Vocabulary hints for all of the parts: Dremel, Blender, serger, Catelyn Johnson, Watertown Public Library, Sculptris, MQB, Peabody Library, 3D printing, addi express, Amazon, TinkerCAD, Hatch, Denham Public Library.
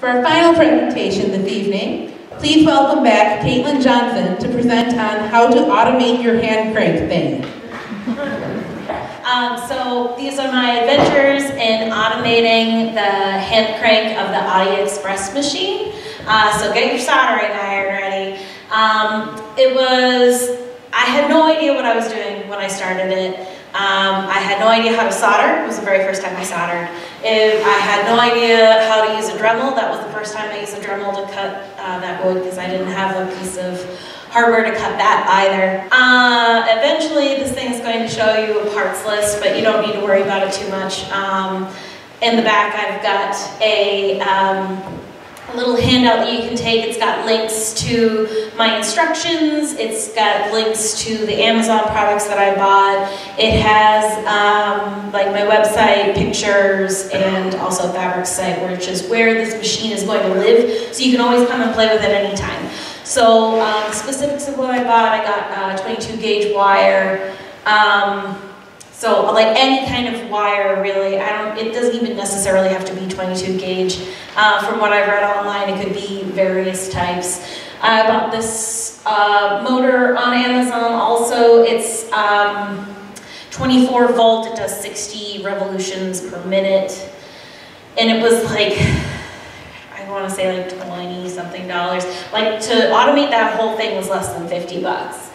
For our final presentation this evening, please welcome back Catelyn Johnson to present on how to automate your hand crank thing. So these are my adventures in automating the hand crank of the Addi Express machine. So get your soldering iron ready. I had no idea what I was doing when I started it. I had no idea how to solder. It was the very first time I soldered. I had no idea how to use a Dremel. That was the first time I used a Dremel to cut that wood because I didn't have a piece of hardware to cut that either. Eventually, this thing is going to show you a parts list, but you don't need to worry about it too much. In the back, I've got a little handout that you can take. It's got links to my instructions. It's got links to the Amazon products that I bought. It has like my website, pictures, and also a fabric site, which is where this machine is going to live. So you can always come and play with it anytime. So specifics of what I bought, I got 22 gauge wire. So like any kind of wire, really, it doesn't even necessarily have to be 22 gauge. From what I've read online, it could be various types. I bought this motor on Amazon also. It's 24 volt, it does 60 revolutions per minute. And it was like, I want to say like 20 something dollars. Like to automate that whole thing was less than $50.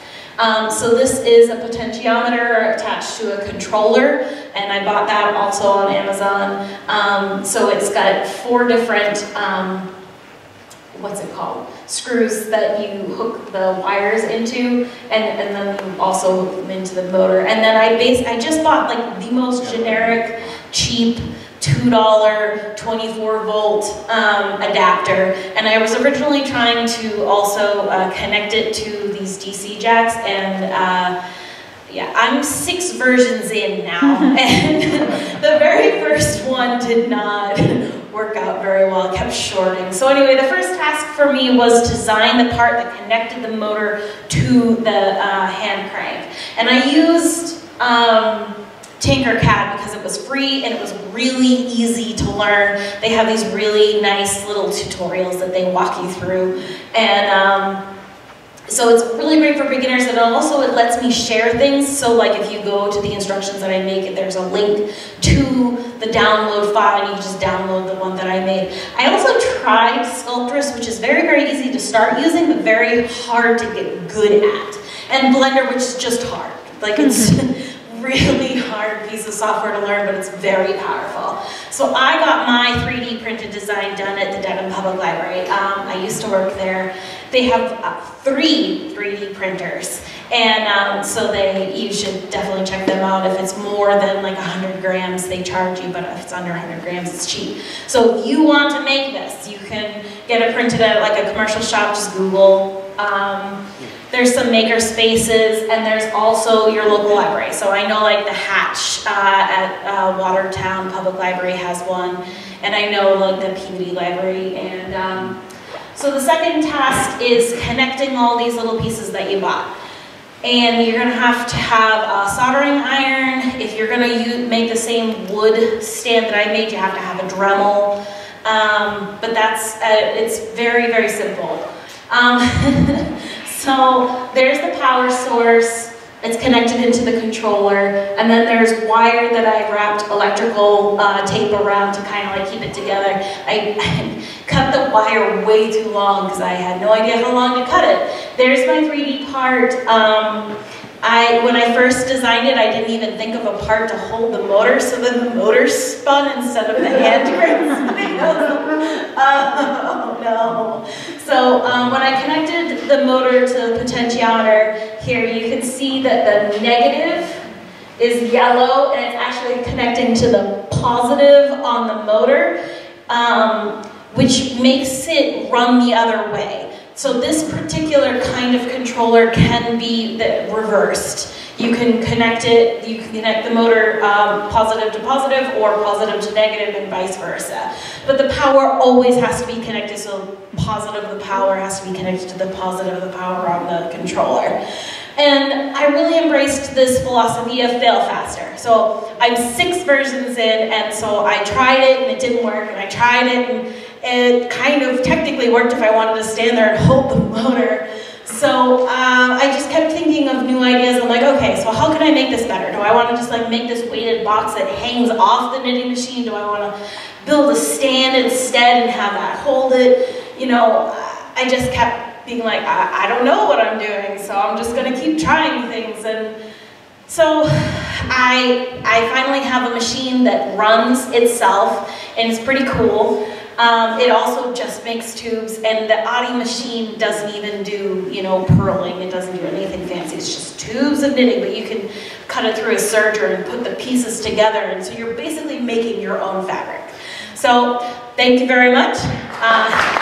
So this is a potentiometer attached to a controller, and I bought that also on Amazon. So it's got four different, what's it called, screws that you hook the wires into, and then you also hook them into the motor. And then I just bought like the most generic, cheap, $2 24-volt adapter, and I was originally trying to also connect it to these DC jacks, and yeah, I'm 6 versions in now, and the very first one did not work out very well. It kept shorting. So anyway, the first task for me was design the part that connected the motor to the hand crank, and I used TinkerCAD because it was free and it was really easy to learn. They have these really nice little tutorials that they walk you through, and so it's really great for beginners, and also it lets me share things. So like if you go to the instructions that I make, there's a link to the download file and you just download the one that I made. I also tried Sculptris, which is very, very easy to start using but very hard to get good at, and Blender, which is just hard. Like it's really hard piece of software to learn, but it's very powerful. So I got my 3D printed design done at the Denham Public Library. I used to work there. They have 3 3D printers, and so you should definitely check them out. If it's more than like 100 grams, they charge you, but if it's under 100 grams, it's cheap. So if you want to make this, you can get it printed at like a commercial shop, just Google. There's some maker spaces, and there's also your local library. So I know like the Hatch at Watertown Public Library has one, and I know like the Peabody Library. And so the second task is connecting all these little pieces that you bought. And you're going to have a soldering iron. If you're going to make the same wood stand that I made, you have to have a Dremel. But that's, it's very, very simple. So there's the power source, it's connected into the controller, and then there's wire that I've wrapped electrical tape around to kind of like keep it together. I cut the wire way too long because I had no idea how long to cut it. There's my 3D part. When I first designed it, I didn't even think of a part to hold the motor, so then the motor spun instead of the hand spinning. Oh no. So when I connected the motor to the potentiometer here, you can see that the negative is yellow, and it's actually connecting to the positive on the motor, which makes it run the other way. So this particular kind of controller can be reversed. You can connect it, you can connect the motor positive to positive or positive to negative and vice versa. But the power always has to be connected, so positive of the power has to be connected to the positive of the power on the controller. And I really embraced this philosophy of fail faster. So I'm 6 versions in, and so I tried it and it didn't work, and I tried it, and It kind of technically worked if I wanted to stand there and hold the motor. So I just kept thinking of new ideas. I'm like, okay, so how can I make this better? Do I want to just like make this weighted box that hangs off the knitting machine? Do I want to build a stand instead and have that hold it? You know, I just kept being like, I don't know what I'm doing, so I'm just gonna keep trying things. And so I finally have a machine that runs itself, and it's pretty cool. It also just makes tubes, and the Addi machine doesn't even do, you know, purling. It doesn't do anything fancy. It's just tubes of knitting, but you can cut it through a serger and put the pieces together, and so you're basically making your own fabric. So thank you very much.